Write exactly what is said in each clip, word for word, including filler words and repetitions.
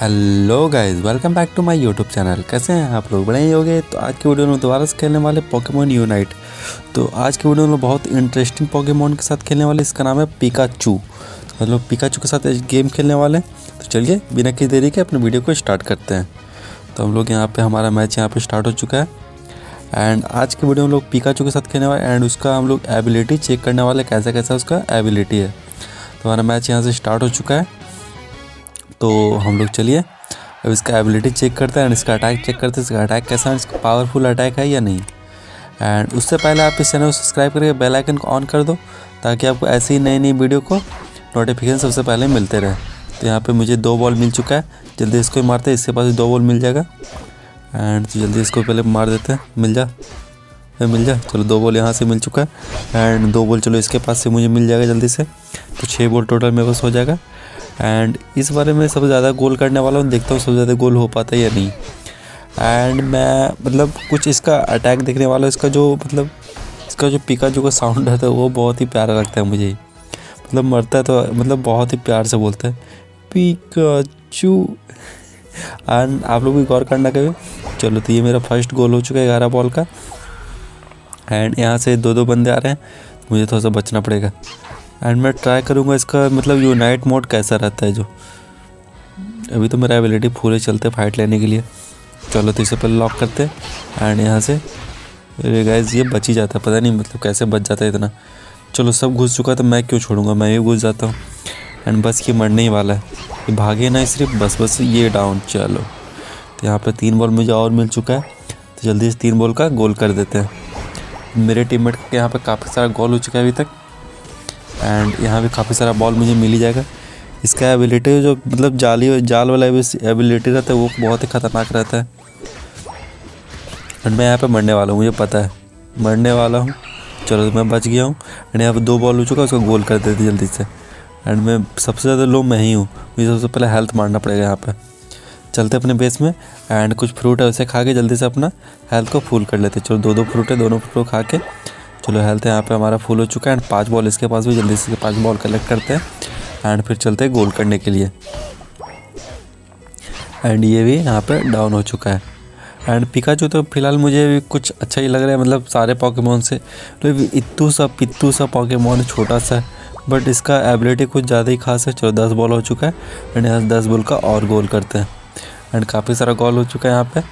Hello guys, welcome back to my YouTube channel. कैसे हैं आप लोग? बड़े ही हो गए। तो आज की वीडियो में दोबारा से खेलने वाले पोकेमॉन यूनाइट। तो आज की वीडियो में बहुत इंटरेस्टिंग पोकेमॉन के साथ खेलने वाले, इसका नाम है पिकाचू। हम लोग पिकाचू के साथ एक गेम खेलने वाले। तो चलिए बिना किसी देरी के अपने वीडियो को स्टार्ट करते हैं। तो हम लोग यहाँ पर, हमारा मैच यहाँ पर स्टार्ट हो चुका है। एंड आज की वीडियो में लोग पिकाचू के साथ खेलने वाले एंड उसका हम लोग एबिलिटी चेक करने वाले, कैसा कैसा उसका एबिलिटी है। तो हमारा मैच यहाँ से स्टार्ट हो चुका है। तो हम लोग चलिए अब इसका एबिलिटी चेक करते हैं एंड इसका अटैक चेक करते हैं, इसका अटैक कैसा है, इसका पावरफुल अटैक है या नहीं। एंड उससे पहले आप इस चैनल को सब्सक्राइब करके बेल आइकन को ऑन कर दो ताकि आपको ऐसी ही नई नई वीडियो को नोटिफिकेशन सबसे पहले मिलते रहे। तो यहाँ पे मुझे दो बॉल मिल चुका है, जल्दी इसको मारते हैं, इसके पास दो बॉल मिल जाएगा। एंड तो जल्दी इसको पहले मार देते हैं। मिल जा मिल जा चलो दो बॉल यहाँ से मिल चुका है एंड दो बॉल चलो इसके पास से मुझे मिल जाएगा जल्दी से। तो छः बॉल टोटल मेरे पास हो जाएगा। एंड इस बारे में सबसे ज़्यादा गोल करने वाला हूँ, देखता हूँ सबसे ज़्यादा गोल हो पाता है या नहीं। एंड मैं मतलब कुछ इसका अटैक देखने वाला हूँ, इसका जो मतलब इसका जो पिकाचू का साउंड आता है वो बहुत ही प्यारा लगता है मुझे। मतलब मरता है तो मतलब बहुत ही प्यार से बोलता है पिकाचू। एंड आप लोग भी गौर करना कभी। चलो तो ये मेरा फर्स्ट गोल हो चुका है ग्यारह बॉल का। एंड यहाँ से दो दो बंदे आ रहे हैं, मुझे थोड़ा सा बचना पड़ेगा। एंड मैं ट्राई करूँगा इसका मतलब यूनाइट मोड कैसा रहता है। जो अभी तो मेरा एबिलिटी पूरे चलते फाइट लेने के लिए। चलो तो इसे पहले लॉक करते हैं। एंड यहाँ से अरे गाइस ये बच ही जाता है, पता नहीं मतलब कैसे बच जाता है इतना। चलो सब घुस चुका तो मैं क्यों छोड़ूंगा, मैं भी घुस जाता हूँ। एंड बस ये मरने ही वाला है, ये भागे ना सिर्फ, बस बस ये डाउन। चलो तो यहाँ पर तीन बॉल मुझे और मिल चुका है, तो जल्दी से तीन बॉल का गोल कर देते हैं। मेरे टीममेट के यहाँ पर काफ़ी सारा गोल हो चुका है अभी तक। एंड यहाँ भी काफ़ी सारा बॉल मुझे मिल ही जाएगा। इसका एबिलिटी जो मतलब जाली जाल वाला एबिलिटी रहता है वो बहुत ही ख़तरनाक रहता है। एंड मैं यहाँ पे मरने वाला हूँ, मुझे पता है मरने वाला हूँ। चलो तो मैं बच गया हूँ। एंड यहाँ पे दो बॉल हो चुका है, उसका गोल कर देते जल्दी से। एंड मैं सबसे ज़्यादा लो मैं ही हूँ, मुझे सबसे पहले हेल्थ मारना पड़ेगा। यहाँ पर चलते अपने बेस में एंड कुछ फ्रूट है उसे खा के जल्दी से अपना हेल्थ को फुल कर लेते। चलो दो दो फ्रूट है, दोनों फ्रूट खा के चलो हेल्थ यहाँ पे हमारा फुल हो चुका है। एंड पांच बॉल इसके पास भी, जल्दी से पांच बॉल कलेक्ट करते हैं एंड फिर चलते हैं गोल करने के लिए। एंड ये भी यहाँ पे डाउन हो चुका है। एंड पिकाचू तो फिलहाल मुझे भी कुछ अच्छा ही लग रहा है, मतलब सारे पॉकेमॉन से तो इत्तू सा पित्तू सा पॉकेमॉन छोटा सा, बट इसका एबिलिटी कुछ ज़्यादा ही खास है। चलो दस बॉल हो चुका है एंड यहाँ दस बॉल का और गोल करते हैं। एंड काफ़ी सारा गोल हो चुका है यहाँ पर।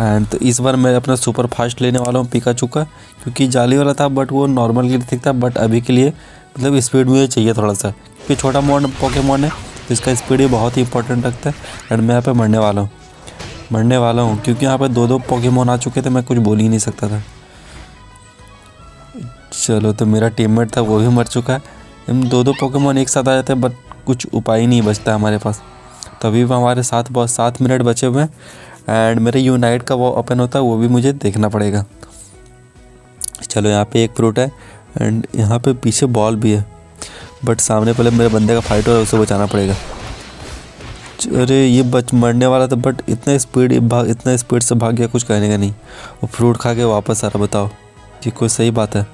एंड तो इस बार मैं अपना सुपर फास्ट लेने वाला हूँ पिकाचू का, क्योंकि जाली वाला था बट वो नॉर्मल के लिए ठीक था, बट अभी के लिए मतलब स्पीड मुझे चाहिए थोड़ा सा, क्योंकि छोटा मोन पोकेमॉन है तो इसका स्पीड ही बहुत ही इंपॉर्टेंट रखता है। एंड मैं यहाँ पे मरने वाला हूँ मरने वाला हूँ क्योंकि यहाँ पे दो दो पोकेमॉन आ चुके थे, मैं कुछ बोल ही नहीं सकता था। चलो तो मेरा टीममेट था वो भी मर चुका है। हम दो दो पोकेमॉन एक साथ आ जाते हैं बट कुछ उपाय नहीं बचता हमारे पास। तभी तो हमारे साथ बहुत सात मिनट बचे हुए हैं। एंड मेरे यूनाइट का वो ओपन होता है, वो भी मुझे देखना पड़ेगा। चलो यहाँ पे एक फ्रूट है एंड यहाँ पे पीछे बॉल भी है, बट सामने पहले मेरे बंदे का फाइट हो रहा है, उसे बचाना पड़ेगा। अरे ये बच मरने वाला था बट इतना स्पीड इतना स्पीड से भाग गया, कुछ कहने का नहीं। वो फ्रूट खा के वापस आ रहा, बताओ जी कोई सही बात है।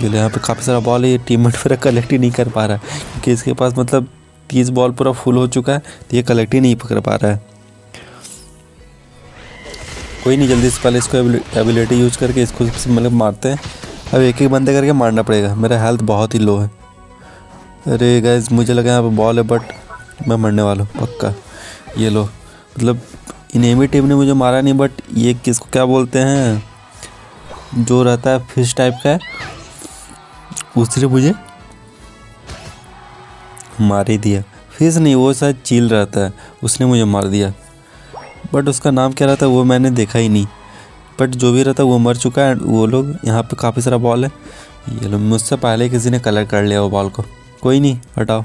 चलो यहाँ पर काफ़ी सारा बॉल है, ये टीममेट मेरा कलेक्ट ही नहीं कर पा रहा है क्योंकि इसके पास मतलब तीस बॉल पूरा फुल हो चुका है, तो ये कलेक्ट ही नहीं कर पा रहा है। कोई नहीं, जल्दी से पहले इसको एबिलिटी यूज करके इसको मतलब मारते हैं। अब एक एक बंदे करके मारना पड़ेगा, मेरा हेल्थ बहुत ही लो है। अरे गाइस मुझे लगा यहाँ पर बॉल है बट मैं मरने वाला हूँ पक्का। ये लो मतलब इनेमी टीम ने मुझे मारा नहीं, बट ये किसको क्या बोलते हैं जो रहता है फिश टाइप का है, उसने मुझे मार ही दिया। फिश नहीं, वो शायद चील रहता है, उसने मुझे मार दिया, बट उसका नाम क्या रहता है वो मैंने देखा ही नहीं। बट जो भी रहता है वो मर चुका है। वो लोग यहाँ पे काफ़ी सारा बॉल है, ये लोग मुझसे पहले किसी ने कलर कर लिया वो बॉल को। कोई नहीं, हटाओ।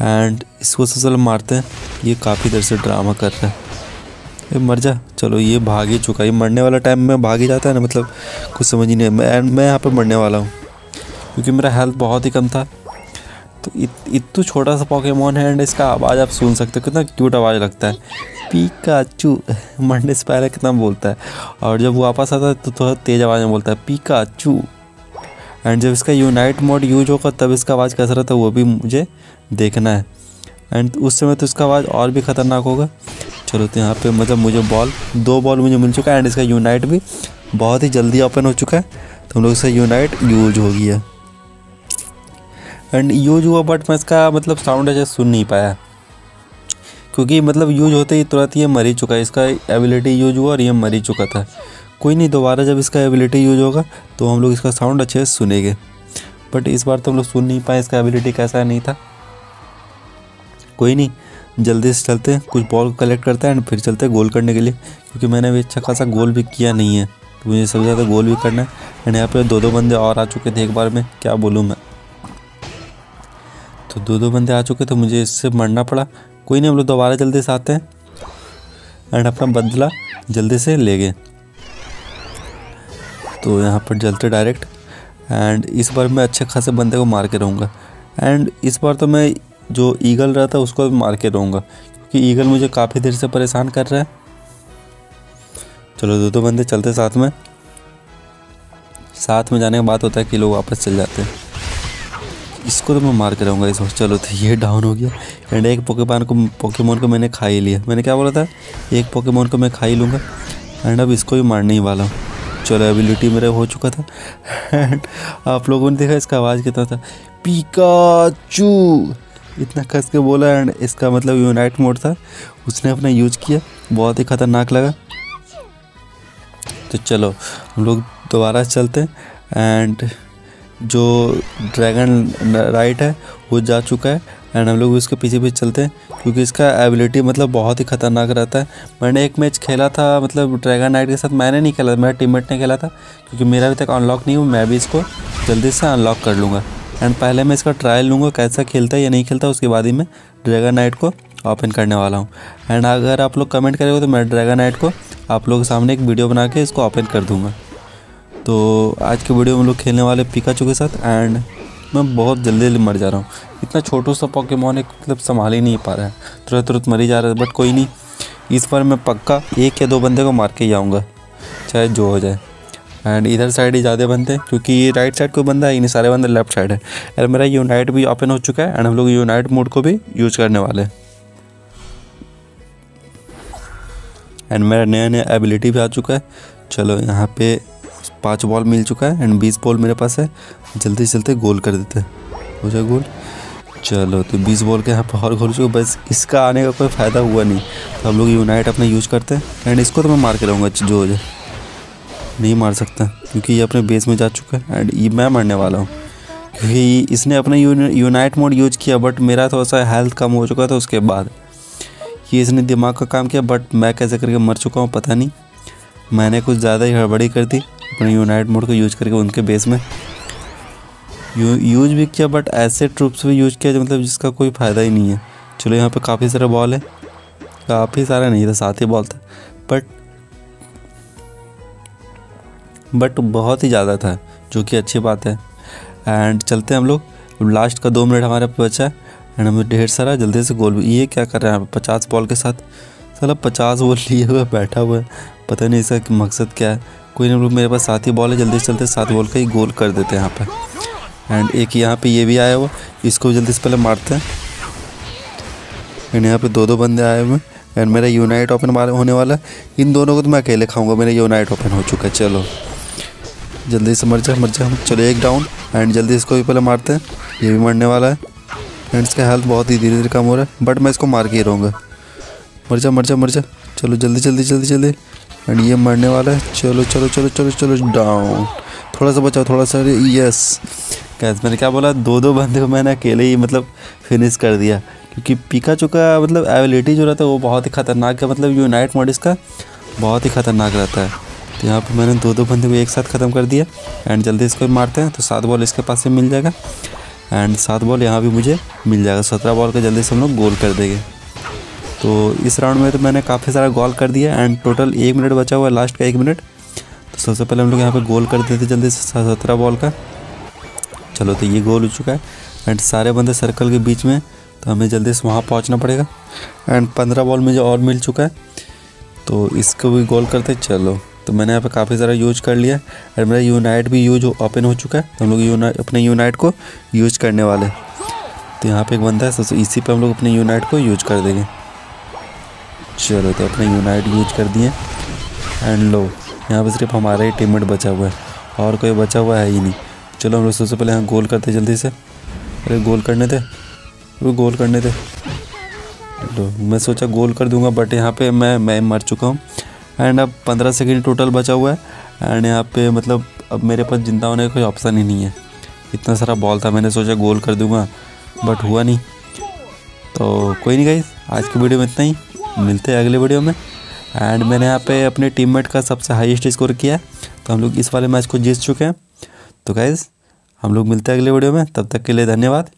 एंड इसको सबसे मारते हैं, ये काफ़ी देर से ड्रामा कर रहा है। ए, मर जा। चलो ये भाग ही चुका, ये मरने वाला टाइम में भाग ही जाता है ना, मतलब कुछ समझ ही नहीं। एंड मैं यहाँ पर मरने वाला हूँ क्योंकि मेरा हेल्थ बहुत ही कम था। तो इतना छोटा सा पोकेमॉन है एंड इसका आवाज़ आप सुन सकते हो, कितना क्यूट आवाज़ लगता है पिकाचू। मरने से पहले कितना बोलता है, और जब वो वापस आता है तो थोड़ा तेज़ आवाज़ में बोलता है पिकाचू। एंड जब इसका यूनाइट मोड यूज होगा तब इसका आवाज़ कैसा रहता है वो भी मुझे देखना है। एंड उस समय तो इसका आवाज़ और भी ख़तरनाक होगा। चलो तो यहाँ पे मतलब मुझे बॉल दो बॉल मुझे मिल चुका है एंड इसका यूनाइट भी बहुत ही जल्दी ओपन हो चुका है, तो हम लोग इसका यूनाइट यूज हो गया एंड यूज हुआ, बट मैं इसका मतलब साउंड ऐसे सुन नहीं पाया क्योंकि मतलब यूज होते ही तुरंत ये मर ही चुका है। इसका एबिलिटी यूज हुआ और ये मर ही चुका था। कोई नहीं, दोबारा जब इसका एबिलिटी यूज होगा तो हम लोग इसका साउंड अच्छे से सुनेंगे, बट इस बार तो हम लोग सुन नहीं पाए इसका एबिलिटी कैसा नहीं था। कोई नहीं, जल्दी से चलते हैं, कुछ बॉल कलेक्ट करते हैं एंड फिर चलते हैं गोल करने के लिए, क्योंकि मैंने भी अच्छा खासा गोल भी किया नहीं है तो मुझे सबसे ज़्यादा गोल भी करना है। एंड यहाँ पे दो दो बंदे और आ चुके थे एक बार में, क्या बोलूँ मैं, तो दो दो बंदे आ चुके तो मुझे इससे मरना पड़ा। कोई नहीं, हम लोग दोबारा जल्दी से आते हैं एंड अपना बदला जल्दी से ले गए। तो यहाँ पर जलते डायरेक्ट एंड इस बार मैं अच्छे खासे बंदे को मार के रहूँगा एंड इस बार तो मैं जो ईगल रहा था उसको मार के रहूँगा क्योंकि ईगल मुझे काफ़ी देर से परेशान कर रहा है। चलो दो दो बंदे चलते साथ में, साथ में जाने के बाद होता है कि लोग वापस चल जाते हैं। इसको तो मैं मार के रहूँगा इस बार। चलो तो ये डाउन हो गया एंड एक पोकेमॉन को पोकेमॉन को मैंने खा ही लिया। मैंने क्या बोला था, एक पोकेमॉन को मैं खा ही लूँगा एंड अब इसको भी मारने ही वाला हूँ। चलो एबिलिटी मेरा हो चुका था एंड आप लोगों ने देखा इसका आवाज़ कितना था, पिकाचू इतना कस के बोला एंड इसका मतलब यूनाइट मोड था, उसने अपना यूज किया, बहुत ही ख़तरनाक लगा। तो चलो हम लोग दोबारा चलते हैं एंड जो ड्रैगन नाइट है वो जा चुका है एंड हम लोग उसके पीछे पीछे चलते हैं क्योंकि इसका एबिलिटी मतलब बहुत ही ख़तरनाक रहता है। मैंने एक मैच खेला था मतलब ड्रैगन नाइट के साथ, मैंने नहीं खेला, मेरा टीममेट ने खेला था क्योंकि मेरा अभी तक अनलॉक नहीं हुआ। मैं भी इसको जल्दी से अनलॉक कर लूँगा एंड पहले मैं इसका ट्रायल लूँगा कैसा खेलता है या नहीं खेलता, उसके बाद ही मैं ड्रैगन नाइट को ओपन करने वाला हूँ। एंड अगर आप लोग कमेंट करेंगे तो मैं ड्रैगन नाइट को आप लोगों के सामने एक वीडियो बना के इसको ओपन कर दूँगा। तो आज के वीडियो में हम लोग खेलने वाले पिकाचू के साथ एंड मैं बहुत जल्दी जल्दी मर जा रहा हूँ। इतना छोटू सा पोकेमॉन एक मतलब संभाल ही नहीं पा रहा है, तुरंत तुरंत मरी जा रहा है। बट कोई नहीं, इस पर मैं पक्का एक या दो बंदे को मार के ही आऊँगा चाहे जो हो जाए। एंड इधर साइड ही ज़्यादा बंदे हैं क्योंकि राइट साइड कोई बंदा है ही नहीं, सारे बंदे लेफ्ट साइड है। एंड मेरा यूनाइट भी ओपन हो चुका है एंड हम लोग यूनाइट मोड को भी यूज करने वाले हैं एंड मेरा नया नया एबिलिटी भी आ चुका है। चलो यहाँ पे पाँच बॉल मिल चुका है एंड बीस बॉल मेरे पास है, जल्दी से जल्दी गोल कर देते हैं, हो जाए गोल। चलो तो बीस बॉल के यहाँ पर और गोल चुके, बस इसका आने का कोई फ़ायदा हुआ नहीं तो हम लोग यूनाइट अपना यूज करते हैं एंड इसको तो मैं मार के रहूँगा, जो हो जाए। नहीं मार सकता क्योंकि ये अपने बेस में जा चुका है एंड ये मैं मरने वाला हूँ क्योंकि इसने अपना यूनाइट मोड यूज किया, बट मेरा थोड़ा सा हेल्थ कम हो चुका था उसके बाद। ये इसने दिमाग का काम किया बट मैं कैसे करके मर चुका हूँ पता नहीं, मैंने कुछ ज़्यादा ही हड़बड़ी कर दी अपने यूनाइट मोड को यूज करके उनके बेस में। यू, यूज भी किया बट ऐसे ट्रूप्स भी यूज किया जो मतलब जिसका कोई फ़ायदा ही नहीं है। चलो यहाँ पे काफ़ी सारा बॉल है, काफ़ी सारा नहीं था, साथ ही बॉल था बट बट बहुत ही ज़्यादा था, जो कि अच्छी बात है। एंड चलते हैं हम लोग, लास्ट का दो मिनट हमारे पे बचा है एंड हमें ढेर सारा जल्दी से गोल। ये क्या कर रहे हैं पचास बॉल के साथ, साला पचास बॉल लिए हुआ बैठा हुआ है, पता नहीं इसका मकसद क्या है। कोई नहीं, हम लोग मेरे पास सात ही बॉल है, जल्दी से चलते सात बॉल का ही गोल कर देते हैं यहाँ पर। एंड एक यहाँ पे ये भी आया हुआ, इसको जल्दी से पहले मारते हैं। एंड यहाँ पे दो दो बंदे आए हुए एंड मेरा यूनाइट ओपन होने वाला है। इन दोनों को तो मैं अकेले खाऊंगा, मेरा यूनाइट ओपन हो चुका है। चलो जल्दी से मर जा मर जा, चलो एक डाउन एंड जल्दी इसको भी पहले मारते हैं, ये भी मरने वाला है एंड इसका हेल्थ बहुत ही धीरे धीरे कम हो रहा है बट मैं इसको मार के ही रहूँगा। मर जा मर जा मर जा, चलो जल्दी जल्दी जल्दी जल्दी एंड ये मरने वाला है। चलो चलो चलो चलो चलो डाउन, थोड़ा सा बचाओ थोड़ा सा, यस गैस। मैंने क्या बोला, दो दो बंदे को मैंने अकेले ही मतलब फिनिश कर दिया क्योंकि पिकाचू का मतलब एबिलिटी जो रहता है वो बहुत ही ख़तरनाक है, मतलब यूनाइट मोड इसका बहुत ही ख़तरनाक रहता है। तो यहाँ पर मैंने दो दो बंदे को एक साथ ख़त्म कर दिया एंड जल्दी इसको मारते हैं तो सात बॉल इसके पास से मिल जाएगा एंड सात बॉल यहाँ भी मुझे मिल जाएगा। सत्रह बॉल का जल्दी से हम लोग गोल कर देंगे। तो इस राउंड में तो मैंने काफ़ी सारा गोल कर दिया एंड टोटल एक मिनट बचा हुआ है, लास्ट का एक मिनट। तो सबसे पहले हम लोग यहाँ पर गोल कर देते जल्दी से सत्रह बॉल का। चलो तो ये गोल हो चुका है एंड सारे बंदे सर्कल के बीच में, तो हमें जल्दी से वहाँ पहुँचना पड़ेगा। एंड पंद्रह बॉल मुझे और मिल चुका है तो इसको भी गोल करते। चलो तो मैंने यहाँ पे काफ़ी सारा यूज कर लिया एंड मेरा यूनाइट भी यूज ओपन हो, हो चुका है। तो हम लोग यूनाइट अपने यूनाइट को यूज करने वाले तो यहाँ पे एक बंदा है, सबसे इसी पे हम लोग अपने यूनाइट को यूज कर देंगे। चलो तो अपने यूनाइट यूज कर दिए एंड लो यहाँ पे सिर्फ हमारा ही टीममेट बचा हुआ है, और कोई बचा हुआ है ही नहीं। चलो हम लोग सबसे पहले यहाँ गोल करते जल्दी से। अरे गोल करने दे, वो गोल करने दे। लो मैं सोचा गोल कर दूँगा बट यहाँ पर मैं मैं मर चुका हूँ एंड अब पंद्रह सेकेंड टोटल बचा हुआ है एंड यहाँ पे मतलब अब मेरे पास जिंदा होने का कोई ऑप्शन ही नहीं है। इतना सारा बॉल था, मैंने सोचा गोल कर दूंगा बट हुआ नहीं। तो कोई नहीं गाइस, आज की वीडियो में इतना ही, मिलते हैं अगले वीडियो में। एंड मैंने यहाँ पे अपने टीममेट का सबसे हाईएस्ट स्कोर किया है, तो हम लोग इस वाले मैच को जीत चुके हैं। तो गाइस हम लोग मिलते हैं अगले वीडियो में, तब तक के लिए धन्यवाद।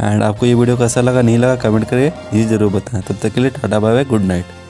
एंड आपको ये वीडियो कैसा लगा, नहीं लगा, कमेंट करके ये ज़रूर बताएँ। तब तक के लिए tata bye bye, good night.